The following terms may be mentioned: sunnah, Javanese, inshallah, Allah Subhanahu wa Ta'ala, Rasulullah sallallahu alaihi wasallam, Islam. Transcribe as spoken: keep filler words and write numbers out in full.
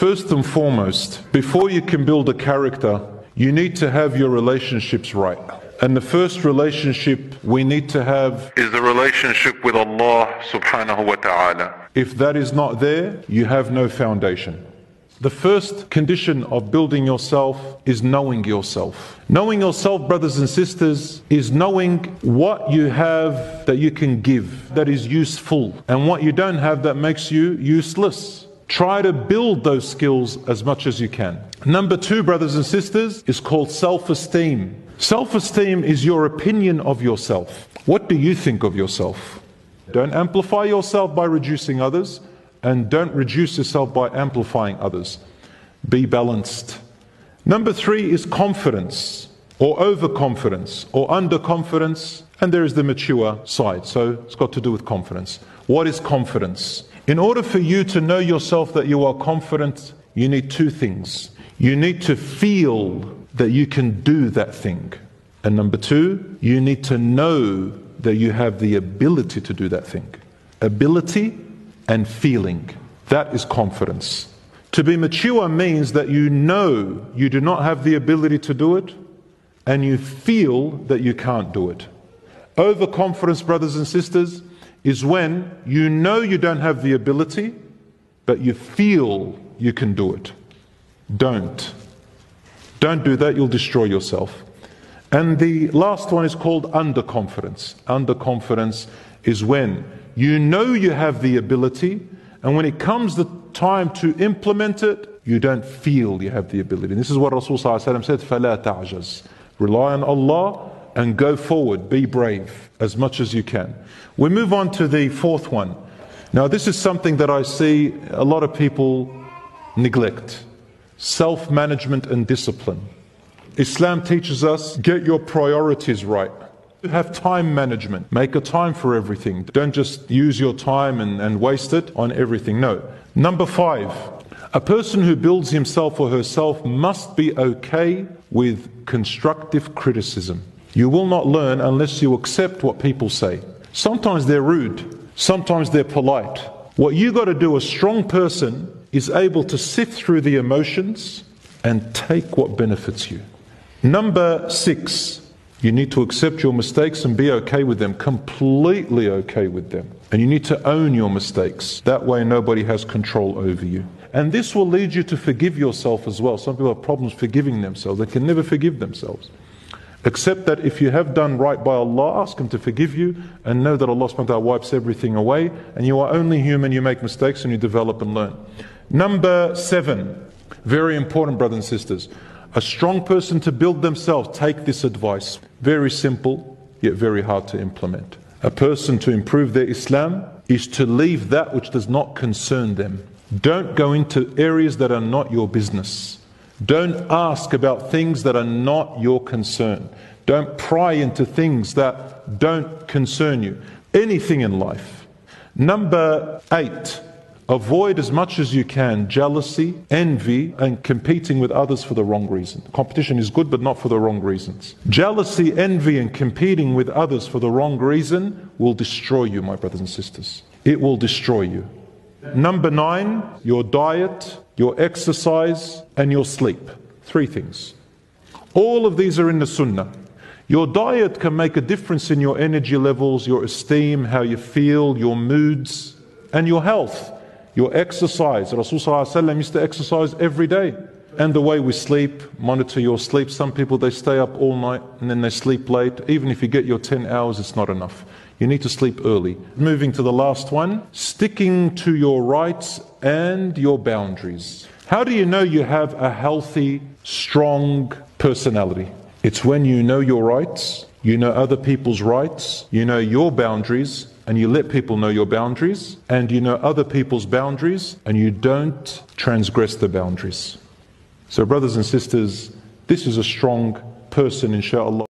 First and foremost, before you can build a character, you need to have your relationships right. And the first relationship we need to have is the relationship with Allah Subhanahu wa Ta'ala. If that is not there, you have no foundation. The first condition of building yourself is knowing yourself. Knowing yourself, brothers and sisters, is knowing what you have that you can give, that is useful, and what you don't have that makes you useless. Try to build those skills as much as you can. Number two, brothers and sisters, is called self-esteem. Self-esteem is your opinion of yourself. What do you think of yourself? Don't amplify yourself by reducing others, and don't reduce yourself by amplifying others. Be balanced. Number three is confidence, or overconfidence, or underconfidence, and there is the mature side, so it's got to do with confidence. What is confidence? In order for you to know yourself that you are confident, you need two things. You need to feel that you can do that thing. And number two, you need to know that you have the ability to do that thing. Ability and feeling. That is confidence. To be mature means that you know you do not have the ability to do it, and you feel that you can't do it. Overconfidence, brothers and sisters, is when you know you don't have the ability, but you feel you can do it. Don't. Don't do that, you'll destroy yourself. And the last one is called underconfidence. Underconfidence is when you know you have the ability, and when it comes the time to implement it, you don't feel you have the ability. And this is what Rasulullah sallallahu alaihi wasallam said, فَلَا تَعْجَزْ. Rely on Allah and go forward, be brave as much as you can. We move on to the fourth one. Now, this is something that I see a lot of people neglect. Self-management and discipline. Islam teaches us, get your priorities right. Have time management. Make a time for everything. Don't just use your time and, and waste it on everything. No. Number five, a person who builds himself or herself must be okay with constructive criticism. You will not learn unless you accept what people say. Sometimes they're rude, sometimes they're polite. What you got to do, a strong person is able to sift through the emotions and take what benefits you. Number six, you need to accept your mistakes and be okay with them, completely okay with them. And you need to own your mistakes. That way nobody has control over you. And this will lead you to forgive yourself as well. Some people have problems forgiving themselves. They can never forgive themselves. Except that if you have done right by Allah, ask Him to forgive you, and know that Allah subhanahu wa ta'ala wipes everything away, and you are only human, you make mistakes, and you develop and learn. Number seven, very important, brothers and sisters. A strong person to build themselves, take this advice. Very simple, yet very hard to implement. A person to improve their Islam is to leave that which does not concern them. Don't go into areas that are not your business. Don't ask about things that are not your concern. Don't pry into things that don't concern you. Anything in life. Number eight, avoid as much as you can jealousy, envy, and competing with others for the wrong reason. Competition is good, but not for the wrong reasons. Jealousy, envy, and competing with others for the wrong reason will destroy you, my brothers and sisters. It will destroy you. Number nine, your diet, your exercise, and your sleep. Three things. All of these are in the sunnah. Your diet can make a difference in your energy levels, your esteem, how you feel, your moods, and your health. Your exercise. Rasulullah sallallahu alaihi wasallam used to exercise every day. And the way we sleep, monitor your sleep. Some people, they stay up all night and then they sleep late. Even if you get your ten hours, it's not enough. You need to sleep early. Moving to the last one, sticking to your rights and your boundaries. How do you know you have a healthy, strong personality? It's when you know your rights, you know other people's rights, you know your boundaries, and you let people know your boundaries, and you know other people's boundaries, and you don't transgress the boundaries. So brothers and sisters, this is a strong person, inshallah.